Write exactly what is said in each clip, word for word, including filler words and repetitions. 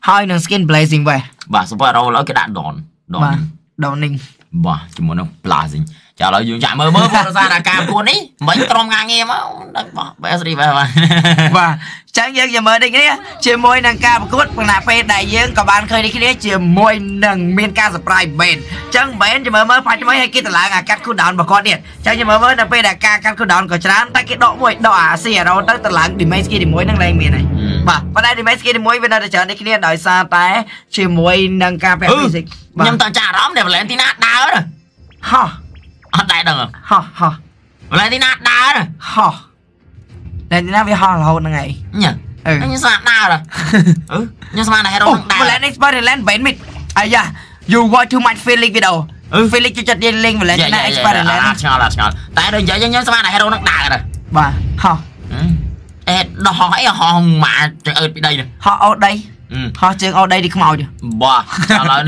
Hai nang skin blazing vậy. Bà số phải đâu lấy cái đạn đòn đòn đòn ninh. Bà chỉ muốn đâu blazing. Chào lời dùng chạy mơ mơ con ra là cam cuốn ấy. Mấy trong ngang em á. Bé đi về mà. Bà chẳng dễ gì mới đi cái chiều môi nang cam cuốn bằng nạp phê đại dương còn bạn khơi đi cái đấy chiều môi nang miên ca surprise bền. Chẳng bền chỉ mơ mơ phải cho mấy hay kia từ lá ngà cắt cuốn đòn bà con điện. Chẳng chỉ mơ mơ nạp phê đại ca cắt cuốn đòn của chán ta cái độ môi đỏ xì ở đâu tới từ lá đi mấy kia đi môi nang lên miền này. Bà vào đây đi mấy kia đi môi về nơi để chờ đi cái đấy đòi xa té chiều môi nang cam phê dịch. Nhưng toàn trả róm để mà lên tí nát đau rồi. Ha. Đại đờ hò hò lại đi nát đá rồi hò lại đi nát với hò là hồn là ngày nhỉ ừ nhưng sao đá rồi ừ nhưng sao này hero đá lại next part lên bén mít ai da you watch too much feeling video ừ feeling chưa chặt điên lên và lên next part lên chào là chào tại đây giờ nhưng sao này hero đang đá rồi bà hò ê đó hò ấy hò mà trời ơi bị đây nè hò ở đây hò chơi ở đây đi không màu chứ bà chào là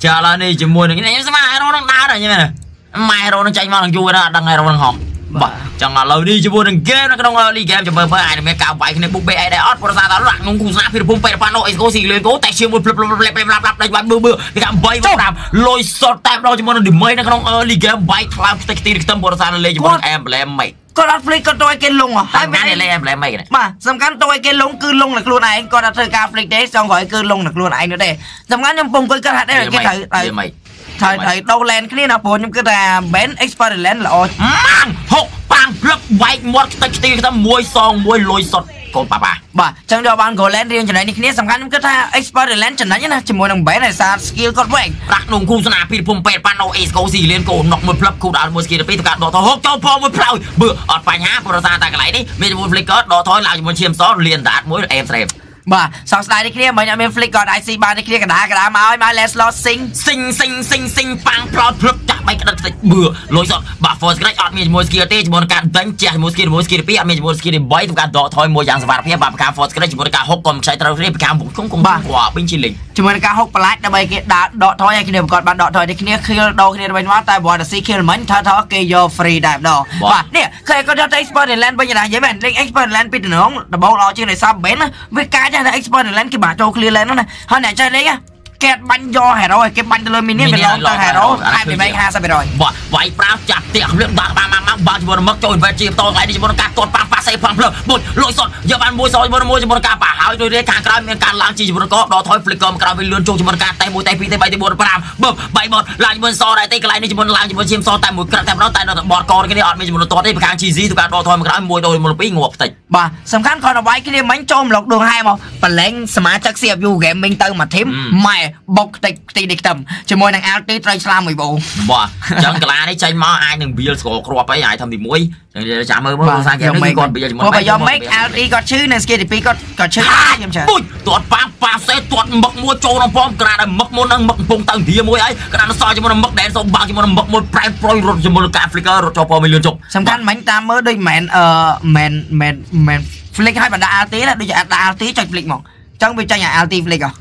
chào là đi chỉ mua được cái này nhưng sao này hero đang đá rồi như vậy này mai rồi nó chạy vào thằng chui đó đằng này rồi thằng hòn bà chẳng là lời đi chứ vô đừng game nó cái đông đi game cho mày phải ai mày cào vậy cái này bung bê ai đây ót ra tao loạn ngung cùn ra phi bung bê là pano ấy cố gì lên cố tay chiêu một lấp lấp lấp lấp lấp lấp đây bạn bừa bừa cái cạm bay vào đàm lôi sọt tay vào cho mày nó đỉnh mây nó cái đông đi game bay làm cái tít cái tâm bờ ra nó lên cho mày em làm mày có đặt flick có tôi cái lùng à hai mày này em làm mày này mà sầm cắn tôi cái lùng cứ lùng là luôn này anh có đặt thời cà flick đấy xong gọi cứ lùng là luôn này nữa đây sầm cắn nhầm bung coi cái hạt đây là cái thầy mày thời thời đâu lên cái này nó buồn nhưng cứ là bén experiment là ôi mang hộp băng lấp vay một tay kia người ta mua song mua lôi sọt còn bà bà bà chẳng đâu bạn gọi lên riêng cho này cái này sầm gan nhưng cứ là experiment chẳng nói như nào chỉ mua đồng bé này sao skill còn vậy đặt đồng khu sân à pin pump pet pano exco gì lên cổ nọc một lấp khu đào một skill pin tất cả đỏ thoi hộp châu po một plau bự ở phải nhá bờ ra ta cái này đi mình một flicker đỏ thoi lại một chiêm sót liền đạt mỗi em xem bà sau này đi kia mới nhận mình flick còn ai xí ba đi kia cả đá cả đá mà ơi mai let's load sing sing sing sing sing bang plot plot chặt bay cái đợt bừa lối giọt bà force cái đợt mình muốn skill tê muốn cản đánh chè muốn skill muốn skill pia mình muốn skill bay tụi cả đỏ thôi mua dạng sạp pia bà cả force cái đợt muốn cả hốc còn chạy tàu pia cả bụng không cùng ba quả binh chỉ lình chỉ muốn cả hốc plate đã bay cái đá đỏ thôi cái đợt còn bạn đỏ thôi đi kia khi đầu kia bên ngoài tai bò là skill mình thở thở kia vô free đạp đỏ bà nè khi có đợt expert land bây giờ là dễ bền link expert land pin nó không là bao lo chứ này sao bén với cáใช่นะเอ็กซ์พอร์ตแล้วกี่บาทโจเคลียร์แล้วนั่นนะเท่าไหร่ใช่เลยอ่ะแกบันยอแห่ร้อยแกบันเดลมินี่เป็นรองต่อแห่ร้อยไอ้เป็นใบฮาซะไปร้อยบ่ไหวปราบจับเตะเรื่องบางบางบางบางจำนวนมักโจนไปจีบต่อไหลในจำนวนการตดปางปาใส่พังเพลิดบุญลอยสดเยาวันมวยซอยจำนวนมวยจำนวนการป่าหายโดยเรียกการกลายเป็นการล้างจีจำนวนก็รอทอยฟลิกเกอร์การไปเลื่อนโจจำนวนการไต่มวยไต่ปีไต่ใบไต่บอลปรามเบิกใบหมดลายจำนวนซอไต่ไกลในจำนวนลายจำนวนเชียมซอไต่มวยกระแทกร้อนไต่บอลกอดกันได้อดมีจำนวนต่อได้ไปกลางชีซีทุกการรอทอยมันกลายมวยโดยมวยปีงวบติดบ่สำคัญคนเอาไว้ที่เรียกมันโจมหลอกดวงให้มาเป็นแรงสมาชิกเสียบอยู่แกมิงเตอร์มาทิมแม่บกติดตีเด็กต่ำจะมวยนางเอาตีไตรชามอีกบ่บ่จังกะลาได้ใจมาไอ้หนึ่งเบียร์สกอครัวไปไอ้ทำดีมวยจังจะจ่ามือมาสร้างแก้วไม่ก่อนเบียร์จะมวยไปยอมไม่เอาตีก็ชื่อในสเกตปีก็ก็ชื่อยังเฉยปุ๊บตรวจปางปาเซตรวจหมักมวยโจนพร้อมกระดาษหมักมวยนั่งหมักปงตังเดียมวยไอ้กระดาษซอยจะมวยหมักแดงสองบางจะมวยหมักมวยแปรโปรยรถจะมวยกาฟลิกเกอร์รถจอพอไม่เลื่อนจบสำคัญเหมือนตามมือด้วยแมนเอ่อแมนแมนแมนฟลิกให้บรรดาอาตีแล้วด้วยอาตีจังฟลิกหมดจังไปจังอย่างอาตีฟลิกอ่ะ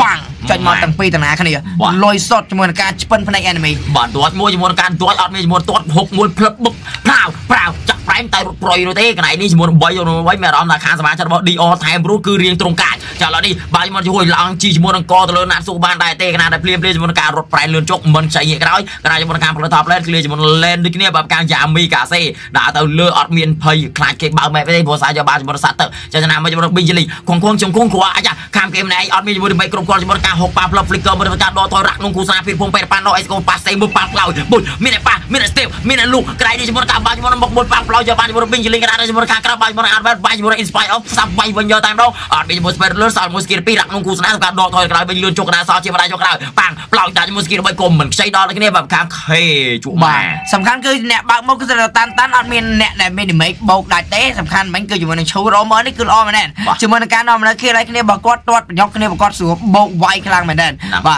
ปังจนมาตั้งปีตั้งนานขนาดนี้ลอยสดจำนวนการเป็นพนักแอนมีบ่ตัวมวยจำนวนการตัวอดมีจำนวนตัวหกมวยพลับบุกเปล่าเปล่าจับแรงไต่โปรยโรเต้กันไหนนี่จำนวนใบโยนไว้แม่รอมราคาสมาชิกบอกดีออไทม์รู้คือเรียงตรงกันจะเราดิบ่จำนวนช่วยหลังจีจำนวนกอตะลุนัดสู้บ้านได้เต้กันได้เปลี่ยนเปลี่ยนจำนวนการรถไฟเลื่อนจกมันใส่เงี้ยร้อยกระไรจำนวนการผลิตภัณฑ์เล่นเลื่อนจำนวนเล่นดิกเนี่ยแบบการยามีกาเซ่ด่าเต่าเลือดอดมีนเพย์คลาดเก็บบ่าวแม่ไปได้ภาษาชาวบ้านจำนวนสัตว์เตอร์จะชนะมาจำนวนบินจิลิของควงจงควงขวาอาจจะข้ามเกมไหนอดมีจำนวนใบกรมกรจำนวนการหกปาพลับฟลิกเกอร์บริการดอทอยรักนงคูซาพิรพงเปรปานอเอสโกปาเซมุปาเปล่าบุญมีแต่ปามีแต่สเตปมีแต่ลูกใครที่จำนวนการบ้านจำนวนบกบุญปาเปล่าจำนวนจำนวนบินจิลิงกระดาษจำนวนการกระบ้านจำนวนอาร์เบอร์บ้านจำนวนอินสไปออฟซับไปวันยอตามเราอดมีจำนวนสเปรเลอร์สาวมุสกิรปีรักนงคูซาการดอทอยกระไรเป็นเรือนจกนาซาเชียบรายจกนาปังเปล่าจากมุสกิรใบกลมเหมือนใช้ดอแล้วก็เนี่ยแบบค้างเฮ้จุมาสำคัญคือเนี่ยบางมุกจะตันตันอดมีเนี่ยเนี่ยมีไม่บกได้เต้สำคัญมันคืออยู่ในชูโรมนี่คืออ้อมแน่จำนวนการอ้อมแล้วคืออะไรก็เนี่ยบกวัดวัดยกเนี่ยบกวัดสูบบกไวคลางเหมือนเดิมว่า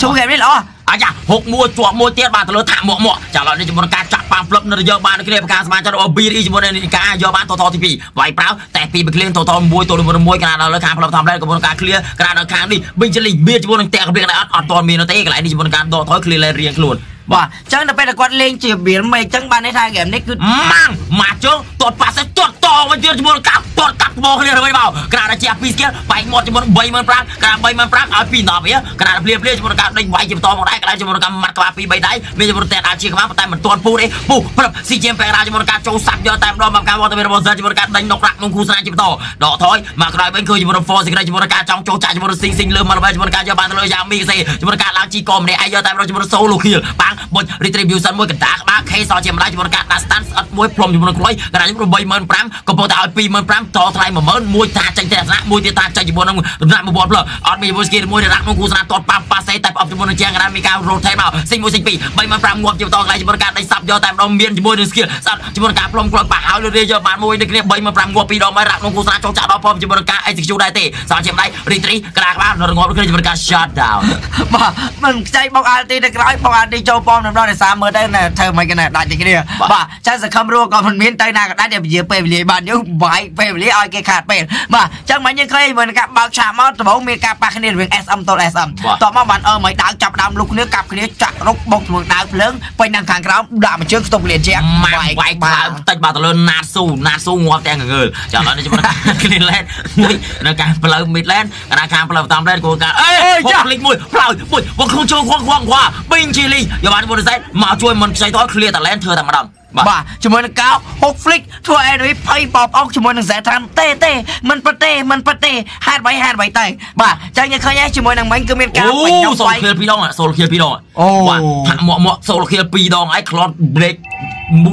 ชูเกมนี่เหรออาจารย์หกมัวจั่วมัวเตี้ยบาทะลุถามหมวกหมวกจากเราในจำนวนการจับปามปลับในเยอะบานในเคลียร์ประการสมาชิกเราบีรีจำนวนในการเยอะบานทอทอทีพีไหวเปล่าแต่ปีไปเคลียร์ทอทอมวยตัวมวยมวยการเราเลิกการพลับทำได้กับจำนวนการเคลียร์การเราค้างดิบินเฉลี่ยเบี้ยจำนวนเตะกับเบี้ยอะไรอัดตอนมีนเตะอะไรในจำนวนการดอทอยเคลียร์เรียงกลุ่นว่าจังจะไปตะกวดเลี้ยงจีบเบี้ยไม่จังบานในทางเกมนี่คือมั่งมาจังตดปาเสตตอ องมันเจอจมูกกักปอดกักโมกเลยหรือไม่เปล่ากระดาษเจี๊ยบปีเสียไปหมดจมูกใบมันปรากกระดาษใบมันปรากเอาปีนอไปเยอะกระดาษเปลี่ยนเปลี่ยนจมูกกักได้ไหวจมูกตอมได้กระดาษจมูกกักมัดกระดาษปีใบได้ไม่จมูกแต่อาชีพข้ามันแต่มันตัวปูเลยปูพลับซีเจมไปกระดาษจมูกกักโจสับยอแต่รอมังกรวอตเตอร์เป็นบอลเซอร์จมูกกักได้นกรักนกคูสนาจมูกตอดอกถอยมากระดาษเป็นคือจมูกฟอร์สิกระดาษจมูกกักจองโจจ่ายจมูกซิงซิงเริ่มมาเลยจมูกกักยาบานเลยยามีเซจมูกกักล้างจีกอมในไอยอแต่เราจมูกโซลูคิลปังบนรีทรีบิวสันมวยกระดาษมาเคซอเจมไลจมูกกักนัสตันอัดมวยพรมจมูกกล้วยกระดาษจมูกใบมันปรากก็พอแต่เอาปีมันปรากต่อทลายมาเมินมวยตาใจแต่ละมวยตาใจจมูกน้ำน้ำบวบเลยออดมีบุสกีมวยรักนกคูสนาตอดปังปาเซแต่ออกจมูกเจียงกระดาษมีการโรเทมาซิงมวยซิงปีใบมันปรากงวบจมูกตอไลจมูกกักได้สับยอแต่เราเมียนจมูกดึงสกิลสับจมูกกักพรมกล้วยปากหาวเรื่อยๆยอมมวยในคลิปใบมันปรากงวบปีดอกไม้รักนกคูสนาจงจ่าดอกพรมจมูกกักไอซิกชูได้เตะสาวเจมได้รีทรีกระดาษบ้านนรกงวบขึ้นจมูกกักชัดดาวมามึงใจบอกอาตีได้ร้อยบอกอาตีโจปอมน้ำร้อนในสามเมื่อได้เนี่ยเธอไม่กันเนี่ยได้จริงเนี่ยบ้าฉันจะคำรู้ก่อนมันเมียนไตนาก็ได้เดี๋ยวเยอะไปเลยบ้านเยอะไปไปเลยเอาแกขาดไปบ้าจังมันยังเคยเหมือนกับบางชามาตัวมีการปะคะแนนเรื่องเอสอัมตัวเอสอัมต่อมาวันเออไม่ดาวจับดำลุกเนื้อกับเนื้อจักรกบกหมวกดาวเพลิงไปนั่งขังเราด่ามันเชื่อตกเรียนเชียงไม่ไหวบ้าติดบ้าตะลุนนาสู้นาสู้งวบแตงเงินจากนั้นจะมาคลีนแลนด์มุ้ยนาการเปล่ามิดแลนด์นาการเปล่าตามแลนด์โกงการเอ้ยจับลิงมุ้ยเปล่ามุ้ยวังคงชงคว่างคว่างคว้าบิงชิลิยาบาลบริษัทมาช่วยมันใช้ท้อเคลียร์แต่แลนด์เธอแต่มาดำบ่าจมูกนักเก้าหกฟลิกทั่วไอ้หนุ่ยไพ่ปอบออกจมูกนักแสนทำเต้เต้มันปะเต้มันปะเต้ฮาดไว้ฮาดไว้เต้บ่าจังยังเคยแย่จมูกนักมันก็มีการโอ้โซลเคลียร์ปีดองอ่ะโซลเคลียร์ปีดองโอ้ว่าเหมาะเหมาะโซลเคลียร์ปีดองไอ้คลอสเบรก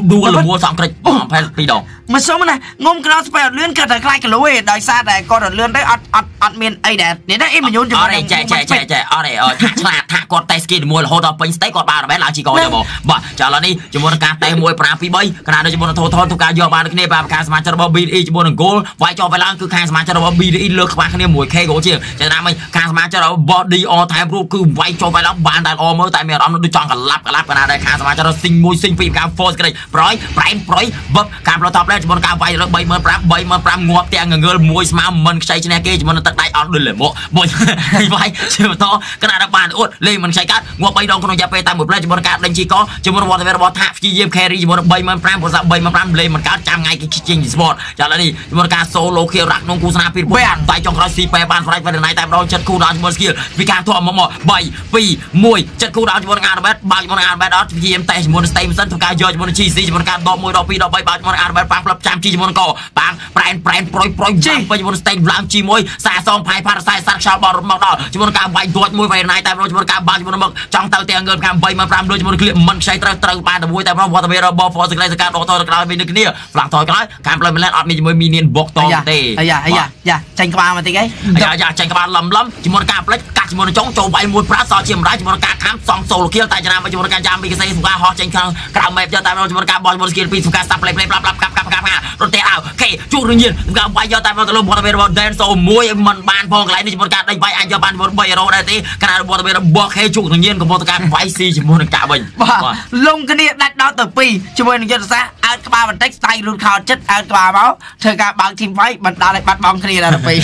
ดูหรือวัวสามกระดิ่งแพนปีดองมันสมนะงมกระดาษไปเลื่อนกระดาษใกล้กันเลยได้ซาแต่ก่อนเลื่อนได้อัดอัดอัดเมนไอแดดเนี่ยได้ไอมันยุ่งจมูกนักแฉะแฉะแฉะแฉะอะไรเออฉลาดถ้ากดเตะสกีมวยโหดเป็นสเต็กกดบาร์แบบหลังจีกอจะบอกบ่าจากแล้วนี่จมูกนักเตะมวยปราบปีใบขณะโดยจมูกนักโททอนทุกการยอมมาในเนปาลการสมานชาติบอบีดีจมูกนักโกลไว้จอไปล่างคือการสมานชาติบอบีดีเลือกมาขณะมวยเคโกเชียงจะนำไปการสมานชาติบอดีออไทม์รูปคือไว้จอไปล่างบานแต่ออเมื่อแต่เมื่อเราดูจองกันรับกันรับขณะได้การสมานชาติสิงมวยสิงปีการโฟสกันเลยปล่อยปล่อยปล่อยบับการประทับแรกจมูกนักไว้แล้วใบมันปราบใบมันปราบงวบเตียงเงินมวยสมามันใช้ชนะเกจมันตัดได้ออนดุลเลยโม่บอยไว้เชื่อต่อขณะรับบานอดเลยมันใช้การงวบไปดองขนมยาไปตามหมดแรกจมูกนักเล่นจีก้อจมูกนักวอเตอร์บอลท่าฟีเยี่ยมแครีจมูกนักใบมันปราบผลสะใบมันปราบเลยมันการจำไงกิจจริงสปอร์ตจากแล้วนี่จมูกนักโซโลเคียรักนงคูสนาพิรพงศ์ไต่จงครอสซีไปบานไฟไปไหนแต่เราจัดคู่ดาวจมูกสกิลพิการทั่วมอมใบปีมวยจัดคู่ดาวจมูกนักแบดบางจมูกนักแบดออสพีเอ็มแต่จมูกสเต็มสั้นทำการย่อจมูกชีซีจมูกนักดอกมวยดอกปีดอกใบบานจมูกนักแบดปังปรับจำชีจมูกนักปางแปรนแปรนปล่อยปล่อยจีไปจมูกสเต็มหลังจีมวยสายซองไพ่พาราไซสักชาวบอลมองดอจมูกนักใบดวดมวยไปไหนแต่เราจมูกนักบานจมูกนักจังเต่าเตียงเงินการใบมันปราบโดยจมูกนักเลี้ยมมันใช้ตระตระปานแต่มวยแต่เราพอทำให้เราบอลฟอร์สกลายสกัดออกต่อกลายเป็นนึกเนี่ยหลังถอยกลายการเปลี่ยนแปลงอดมีจมูกมีเนียนบกตองเตะอย่าอย่าอย่าจังกบาลมาตีไงอย่าอย่าจังกบาลล้ำล้ำจมูกนักเล็กกัดจมูกจ้องโจไปมวยพระสอดเฉียมร้ายจมูกนักข้ามสองโซลเคียวตายชนะจมูกนักยามมีกระแสสุขาฮอจังคังกล่าวแมพยอดตายจมูกนักบอลจมูกสกิลปีสุขาสับเลยเลยปรับปรับกับกับกับรถเตะเอาเคจูรุงยืนกล่าวไปยอดตายจมูกนักบอลเป็นบอลแดนโซมวยมันบานพองไหลในจมูกนักได้ไปอัญญาบันบอลใบเราได้ตีขนาดบอลเป็นบอลเคจูรุงยืนกับบอลการไฟซีจมูกนักไปลงกันเนี่ยดัดดาวต่อปีจมูกนักยอดซะอัดกบาลมันเต็กไตรุนข่าวจัดอัดกบาลเมาเธอการบางทีมไฟมันดาวเลยปัดบอลคดีแล้วต่อปีเ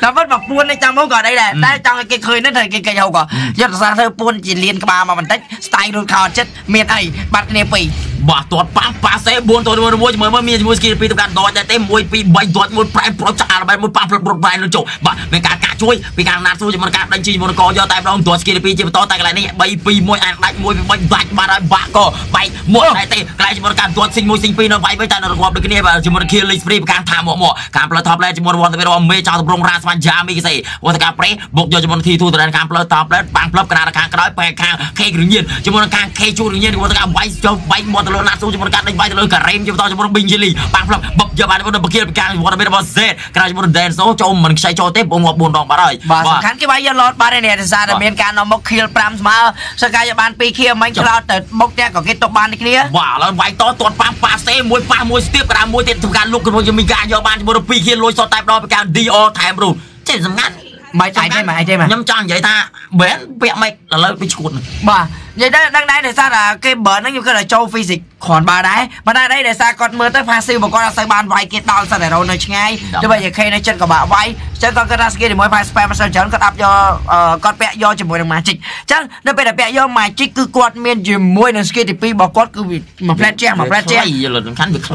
ราเพิ่งแบบปูนในจังหวะก่อนได้แหละได้จังก็เคยนั่นเธอเกย์เยาก่อนยอดสารเธอปูนจีเรียนกบามามันได้สไตล์รุ่นข่าวเช็ดเมียนไอ้บัตรเนปปีบ่ตรวจปั๊มปาเซ่บนตัวมวยมวยเหมือนว่ามีมวยสกีปีตการดอยแต่เต็มมวยปีใบดอยมวยแปรปรจ่าระบายมวยปั๊มปลดปลดปลายลุจบ่เป็นการกาช่วยเป็นการนัดสู้จะมันการดันจีมวยกอยอแต่เราตรวจสกีปีจีต่อแต่อะไรนี่ใบปีมวยอ่านได้มวยใบบัตรมาได้บ้าก็ไปมวยได้เตะไกลจีมวยการตรวจสิงมวยสิงปีนไปไม่ใจนรกความดึกเนี่ยแบบจีมวยเคลียร์ลิสฟรีเป็นการทำหมอหมอการประทับแรงจีมวยวันจะเป็นว่าเมย์เจ้าตกลงราชวันยามีเซ่วัตการเปรย์บกยอจีมวยทีทูตัวแดนการประทับแรงปังปลับกระดาษกระดอยแปลงคางเคหรือเย็นจีมวยคางเคชูหรือเย็นวัตการไว้จบไว้หมดเราหน้าสู้จมูกนักได้ใบตะลุยกระเรียมจมูกต่อจมูกบินจิลีปังพลับบับยาบาลจมูกนักเขียนเป็นการจมูกนักเป็นบอลเซตกระจมูกแดนโซ่โจมมันใช้โจเทปองหัวบุญดองมาเลยสำคัญกี่ใบยาลอดบาร์เนี่ยซาดาเมนการนำบกเขียนปรามมาสกายบาลปีเขียนมันกล่าวแต่บกเนี่ยก็เกิดตบบาลอีกเนี่ยว้าแล้วใบต่อตรวจปังปาเซมวยปังมวยสเตียบกระมวยเต็มทุกการลุกขึ้นมาจะมีการยาบาลจมูกปีเขียนลอยสอดแตกรอเป็นการดีออไทม์รูเจ็ดสำคัญไม่ใช่ได้ไหมใช่ไหมย้ำจังใหญ่ตาเบนเปียกไม่ละเลยไปฉุดบ่าใหญ่ได้ดังได้เดี๋ยวซาดาเกย์เบนนั่งอยู่ก็เลยโจฟิสิกขอนบาได้มาได้ได้เดี๋ยวซากอดมือตั้งพาซิบอกว่าเราใส่บานไว้เกตดาวใส่เราเนยไงเดี๋ยวไปอย่าเคยในเช่นกับบาไว้ จังตอนก็ได้สกิลที่มวยไพ่สเปรย์มาเสริมฉันก็ตับยอก็แปะยอจมูกหนังมาจิกจังนั่นเป็นแต่แปะยอมาจิกคือกวาดเมียนจมูกหนังสกิลที่ปีบอกกวาดคือมาแพร่แจ้งมาแพร่แจ้ง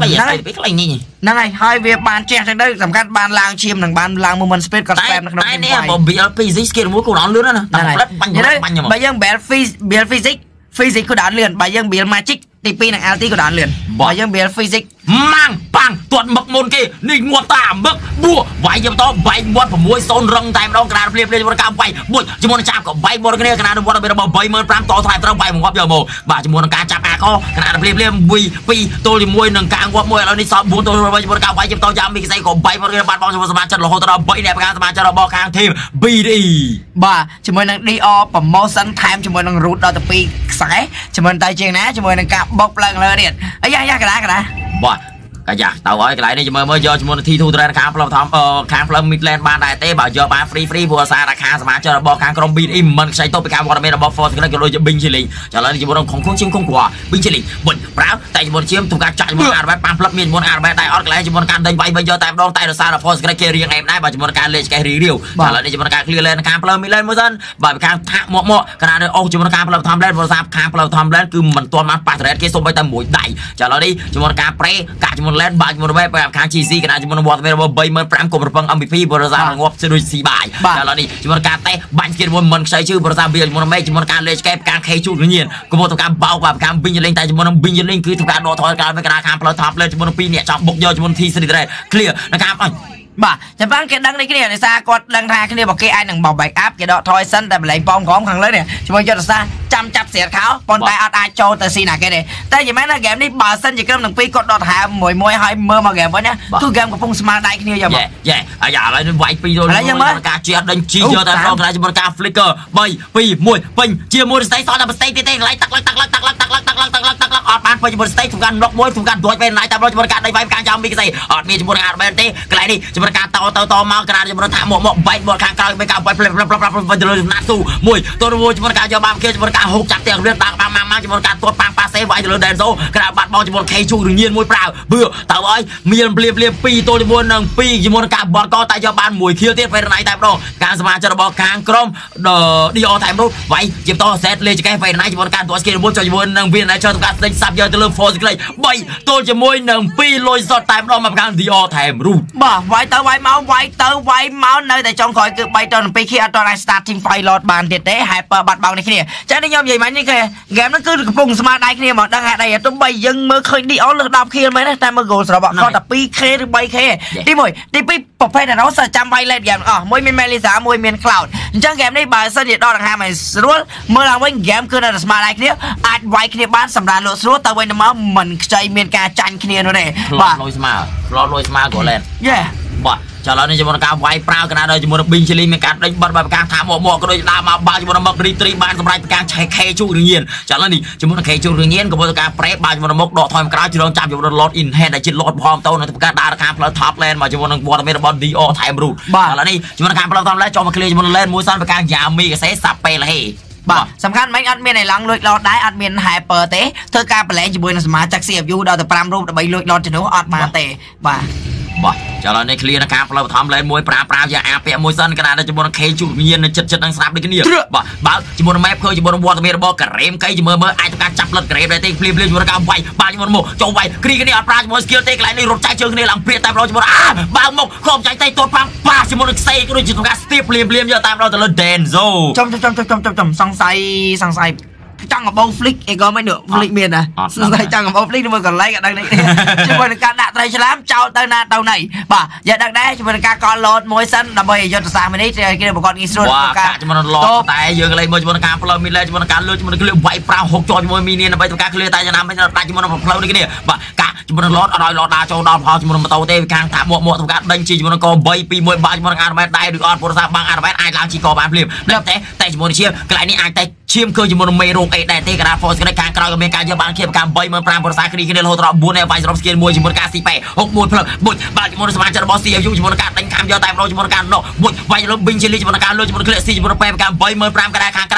นั่นไงไปใครนี่นั่นไงให้เวียบานแจ้งทั้งได้สำคัญบานลางเชียมหนังบานลางมือมันสเปรย์ก็สเปรย์นะครับไอ้เนี่ยบอกบีเอลพีซิสกิลมวยกูร้อนเลือดนะนั่นไงไปยังเบลฟิสเบลฟิสิกฟิสิกก็ด่านเลือนไปยังเบลมาจิกตีปีหนังเอลตีก็ด่านเลือนไปยังเบลฟิสิกมังปังตรวจหมึกมูลกีนี่งัวตาหมึกบัวใบยำต้อใบบัวผมมวยโซนรังไต่รองกระดานเปลี่ยนเปลี่ยนบรรยากาศใบบุญจมูกจับกับใบบรรยากาศเนี่ยกระดานบัวเราเป็นระบบใบเมืองพรามต่อสายเราใบหมวกยาวโม่บ่าจมูกจับจับอาข้อกระดานเปลี่ยนเปลี่ยนบุยปีตัวหลิมมวยหนึ่งกลางวัวมวยเราในสอบบัวตัวบรรยากาศใบยำต้อยามมีใส่กับใบบรรยากาศบอลจมูกสมาชิกเราตัวเราใบเนี่ยเป็นการสมาชิกเราบอกกลางทีมบีดีบ่าจมูกหนึ่งดีออผมมอสันไทม์จมูกหนึ่งรูดเราจะปีใส่จมูกไตเชียงนะจมูกหนึ่งกะบกแรงเลยเนี่ยไอ้ยายากระดานกระดานบ่ก็อยากเต่าอ้อยกลายนี่จะเมื่อเมื่อยอจมูกทีทูตระคางพลอมทอมเอ่อคางพลอมมิดแลนด์บานได้เต้บ่าวยอบานฟรีฟรีบัวซาราคาสมาชิกระบบคางกรมบินอิมมันใช้ตัวไปการวอร์เมนระบบฟอร์สกันเลยจะโดยจะบินชิลิงจากนั้นจมูกของคุ้งชิมคุ้งกว่าบินชิลิงบนเปล่าแต่จมูกเชื่อมถูกการจัดจมูกอาร์แบทปามพลับมินบนอาร์แบทได้อ้อยกลายจมูกการเดินไปบินยอแต่ดองแต่ดอซาราฟอร์สกันเลยเรียงเอ็มได้บ่าวจมูกการเลชแกรีเรียวจากนั้นจมูกการเคลียร์แลนด์คางพลอมมิดแลนด์มือสั้นบ่าวไปคางทะหมอกหมอกขณะนี้โอ้จมูกการพลอมทอมแลนด์บัวซาคางพลอมทอมแลนด์คือมันตัวมันปาดแรดเกสส่งไปตามหมวยได้จากนั้นจมูกการเปรย์กะจมูกเล่นบางจมูกไม่แบบค้างชีซีกันนะจมูกนวดไม่แบบใบมันแปรมกลมระเบิงอัมพีบริษัทงบสะดุดสีบ่ายแต่เราเนี่ยจมูกการเตะบางเกี่ยวมันใช้ชื่อบริษัทเบียร์จมูกไม่จมูกการเลชแกปการเคชูเงียนกบฏการเบากว่าการบินยิงแต่จมูกบินยิงคือถูกการโดนทอนการไม่กระด้างพลอทับเลยจมูกปีเนี่ยจับบกยอจมูกทีสนิทเลยเคลียร์นะครับบ่าจะบ้างแกดังในแค่เนี่ยในซากดดังทางแค่เนี่ยบอกแกไอ้หนังเบาใบอัพแกดอทอยสั้นแต่เป็นไหลปองของขังเลยเนี่ยจมูกยอดซาจำจับเสียเขาปนตายอัดอาโจแต่สีหนักแกเนี่ยแต่ยังไม่นะเกมนี้บ่าสั้นจะเกินหนึ่งปีกดดอทหายมวยมวยหายเมื่อมาเกมวันนี้คือเกมกับพงสมาร์ทได้แค่เนี่ยอย่าบอกอย่าอย่าอะไรนี่ไหวปีโดนอะไรยังไงบรรยากาศเชียร์ดังชีเยอะแต่เรากลายเป็นบรรยากาศฟลิกเกอร์ใบปีมวยปีเชียร์มวยสไตล์ซ้อนดับสไตล์ตีตีไหลตักไหลตักไหลตักไหลตักไหลตักไหลตักไหลตักไหลออกมาไปจมูกสไตล์ถูกการล็อกมวยถูกการโดนเป็นไหลแต่เราบรรยากาศในใบการยามมีใส่ออกมีจมูกอาร์เบนตีไกลนี่จมูกการต่อต่อต่อมากระดานจมูกท่าหมอกหมอกใบหมอกคางกลางไปกลางไปเปลี่ยนเปลี่ยนเปลี่ยนเปลี่ยนเปลี่ยนนัดสู้มวยตัววัวจมูกการยาวบางเขี้ยวจมูกการหกจับเตียงเรื่องต่างบางบางจมูกการตัวปางปาเซไว้จมูกเดินโซ่กระดานบัดบอลจมูกเคชูหรือเงียนมวยเปล่าเบื่อเต่าอ้อยเมียนเปลี่ยนเปลี่ยนปีตัวจมูกหนังปีจมูกการบอลก็ตายยาวบางมวยเขี้ยวเตี้ยไปไหนแต่โปรการสมาชิกระบบคางกลมเดอดีออไทม์รูปไว้จีบต่อเซตเลยจะแก้ไปไหนจมูกการตัวสกิลบอลจมูกหนังปีไหนชอบการเซ็งสับยาวจะเริ่มโฟนกันเลยใบตัวจมูกหนังปีลอยสอดแต่โปรมาการดีออไทม์รูปบ่ไว้เตาไว้เมาไว้เตาไว้เมาในแต่จองคอยคือไปตอนไปขี้อัตราสตาร์ททิ้งไฟหลอดบานเด็ดได้หายเปิดบัดเบาในขี้เนี่ยจะได้ยอมใหญ่ไหมนี่คือเกมนั้นคือปุ่งสมาร์ทได้ขี้เนี่ยหมดดังหายได้ต้องไปยังมือเคยดีอ๋อเลือกดาวขี้ไหมนะแต่มือโกสระบอกก็แต่ปีเคหรือใบเคที่มวยที่ปีปกเพนเราจะจำใบเล่นเกมอ๋อมวยเมียนมาเลเซียมวยเมียนคลาวด์จังเกมได้บาสเดียดดังหายไหมรู้เมื่อเราเล่นเกมคือสมาร์ทได้ขี้เนี่ยอัดไว้ขี้เนี่ยบ้านสำราญรู้แต่ไว้น้ำมันมันใจเมียนการจันขี้เนี่ยนู่นเองว่าลอยสมาร์ทลอยสมาร์ทก็เล่นเย่บ่จากนั้นจมูกการไว้เปล่ากันนะโดยจมูกบินชิลิมีการได้บัตรแบบการถามหมอกหมอกก็โดยตามมาบางจมูกมักรีตรีบานสำหรับการใช้เคชูเรียนจากนั้นนี่จมูกเคชูเรียนกับบริการเปรย์บางจมูกมักดอกทอยกระจุดจับจมูกรถอินแฮนด์ได้ชิดรถพร้อมเต้าในทุกการดาราการพลาทับแลนด์มาจมูกบอลเมตบอลดีโอไทม์รูดจากนั้นนี่จมูกการพลาทับแลนด์จอมเคลียร์จมูกแลนด์มูซันประการยามีกับเซซับไปเลยสำคัญไหมอัดเมียนในหลังลุยรอดได้อัดเมียนหายเปิดเตะเธอการแปลงจมูกสมาจากเสียบยูดาวแต่ปรามรูปไปลุยรอดจมูกอัดมาเตะบ่บ่จากนั้นในเคลียร์นะครับเราทำเลยมวยปราบปราบอย่างอาเปียมวยสั้นขนาดนั้นจมูกเคจูเงียนจัดจัดดังสลับเลยกันเนี่ยบ่บ่จมูกแม่เพื่อจมูกวัวตะเมียบอกกระเรมไก่จมูกเมื่อไอต้องการจับลัดกระเรมได้เต็มพลีพลีจมูกกระไวบ่จมูกโม่จ่อไวคลีกันเนี่ยปราบจมูกสกิลเตะไกลในรถใจเชิงในหลังเปลี่ยนตามเราจมูกอ้าบ่หมกขอบใจเตะตัวปังป้าจมูกเซก็โดนจุดตรงกลางสตีฟพลีพลีเยอะตามเราแต่เราเดนโซ่จมจมจมจมจมจมสังไซสังไซจังกับบอลฟลิกเองก็ไม่เหนือฟลิกเมียนนะใส่จังกับบอลฟลิกนี่มันก็ไล่กันดังนี้ช่วยในการดักไตรฉลามเจ้าเตาหน้าเตาไหนบ่าอย่าดักได้ช่วยในการกอดลดมวยสั้นดับเบิลยอดสามไม่ได้จะกินอุปกรณ์อิสระว่าการจะมันลอดแต่เยอะอะไรมันจะมันการพลอยมีเลยจะมันการเลือดจะมันเกลือใบปลาหกจอดมวยมีเนี่ยใบตัวการเกลือตายจะน้ำไม่จะตายจะมันพลอยนี่กันเนี่ยบ่าการจะมันลอดอร่อยลอดตาโจดอนพอจะมันมาเตาเตะกลางถามหมวกหมวกตัวการดังจีจะมันก็ใบปีมวยบ่าจะมันการไม่ได้หรือออดโปรซาบางอารมณ์ไอ้ล้างจีกอบานเปลี่ยนแล้วแต่แต่จะมันเชี่ยไกลนี่ไอ้แต่เชี่ยมเคยจะมันไม่รู้ไอ้แต่เตะกระดาษฟอสก็ได้การกราวกับเมการเยอะบางเขียบการใบเมืองปรามภาษาคดีกันในโลตระบุญในไฟสำหรับสเกลมวยจิมบอลการสี่แปดหกมวยเพลิดบุญบาจิมบอลสมาชิกบอสซีอยู่จิมบอลการตั้งคำยาวแต่เราจิมบอลการนอกบุญไฟลบบินเชลีจิมบอลการลบจิมบอลเคลื่อนสี่จิมบอลแปรการใบเมืองปรามกระดาษการ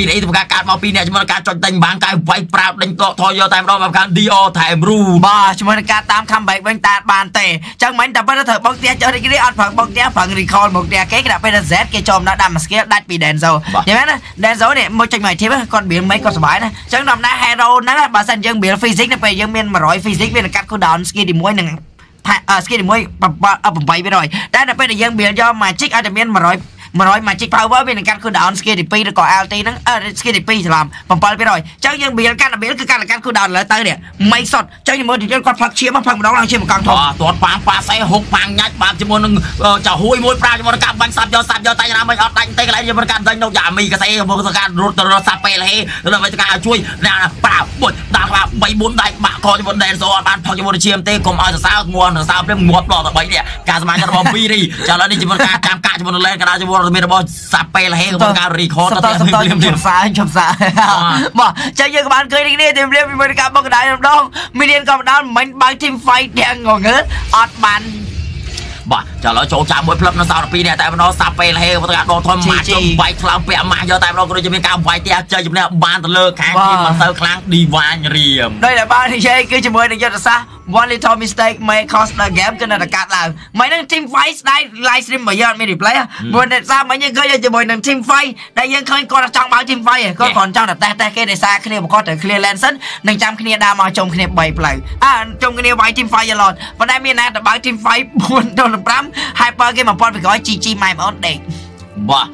ี เอ็น อี ធ្វើការកាត់មកពីអ្នកជាមួយការចុចដេញបាំងកាយវាយប្រាវដេញដកថយយកតែម្ដងមកខាង ดี อาร์ ថែមរូបាទជាមួយការតាម comeback វិញតែបានទេចឹងមិញតែប៉ុន្តែធ្វើបុកទៀតចុះរីករាយអត់ប្រឹងបុកទៀតប្រឹង recall មកទៀតគេក្រាប់ពេល Z គេចូលដល់ damage skill ដាច់ពី Denzo យល់មែនណា Denzo នេះមកចេញមក team គាត់ build មិនគាត់សុបាយណាចឹងដំណា hero ហ្នឹងបើសិនយើង build physics ទៅពេលយើងមានหนึ่งร้อย physics វានឹងកាត់ cooldown skill ទីមួយនឹងស្គីទីមួយแปดพันแปดร้อยតែដល់ពេលដែលយើង build យក magic អាចតែមានหนึ่งร้อย หนึ่งร้อย magic power វានឹងកាត់ cooldown skill ទីពីរឬក៏ แอล ที ហ្នឹង skill ទីពីរច្រឡំเจ็ดพันแปดร้อย អញ្ចឹងយើង build កាត់ build គឺកាត់កាត់ cooldown ឥឡូវទៅនេះមិនសុតអញ្ចឹងមើលយើងគាត់ផ្លាក់ឈាមផ្លាក់ម្ដងឡើងឈាមកងធំទាត់ប៉ាប៉ាសៃហុកប៉ាញាច់បាក់ជាមួយនឹងចាហួយមួយប្រាជាមួយកាប់បាញ់សាប់យកសាប់យកតែណាមិនអត់ដាច់ទេកន្លែងយើងមិនកាត់ដាច់នោះយ៉ាមីកសេរបស់ការរត់រត់សាប់ពេលហេដើម្បីទៅការជួយប៉ាបុចដល់ថាสาม สี่ដាច់បាក់កជាមួយ Denso អត់បានផឹកជាមួយឈាមទេកុំឲ្យសរសើរងន់សរសើរព្រមងាប់ដល់តែបីនេះការសមាជិករបស់ពីនេះចាឥឡូវនេះជាមួយការតាមកាក់ជាមួយនឹង Lane កណ្ដាលជាមួយរមានរបស់សាប់ពេលហេក្នុងការ record ទៅទៀតខ្ញុំជិះផ្សាយខ្ញុំផ្សាយបាទចឹងយើងក៏បានឃើញនេះគ្នាទីលានពីការបុកដៃម្ដងមីនក៏ម្ដងមិនបើក team fight ទាំងងងើតអត់បានបាទចាឥឡូវចូលចាំមួយផ្លឹបនៅสามสิบสองនេះតែម្ដងសាប់ពេលហេក្នុងការដកធំម៉ាក់ចំវាយខ្លាំងពាក់ម៉ាស់យកតែម្ដងគាត់មានការវាយទះជ័យជំនះបានទៅលើខាងទីមិនសូវខ្លាំង Divine រៀមដូចតែបាននិយាយគឺជាមួយនឹងយុទ្ធសាស្ត្រone little mistake may cost the game គឺនៅតែកាត់ឡើងមិនហ្នឹង team fight ស្ដាយ live stream របស់យើងមាន replay ព្រោះអ្នកសាមិញយើងឃើញជាមួយនឹង team fight ដែលយើងឃើញគាត់ចង់បើ team fight គាត់គ្រាន់ចង់តែតេះតេះគេដោយសារគ្នាមកគាត់ត្រូវ clear lane សិននឹងចាំគ្នាដើរមកជុំគ្នាបីផ្លូវអើជុំគ្នាវាយ team fight យឡតប៉ុន្តែមានណាដែលបើ team fight สี่ ដល់ ห้า hyper គេមកពាន់ពីក្រោយជីជីម៉ែបងអូនដេកបាទ